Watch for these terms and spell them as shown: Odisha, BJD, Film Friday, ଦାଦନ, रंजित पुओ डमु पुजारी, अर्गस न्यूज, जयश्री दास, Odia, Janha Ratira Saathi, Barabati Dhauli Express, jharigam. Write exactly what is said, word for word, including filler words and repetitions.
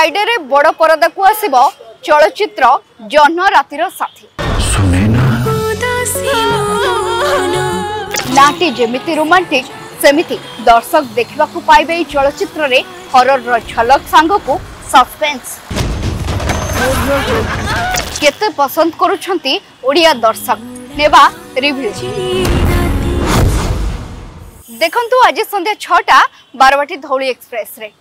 Friday रे बड़ परदा को आसीब चलचित्र जन्ह रातिर साथी। नाटी जेमिति रोमांटिक सेमिति दर्शक देखा पाइबे चलचित्र रे हरर झलक सांग को सस्पेंस केते पसंद करुछंती ओडिया दर्शक नेबा रिव्यू। देखंतु आज संध्या छटा बारवाटी धौली एक्सप्रेस रे।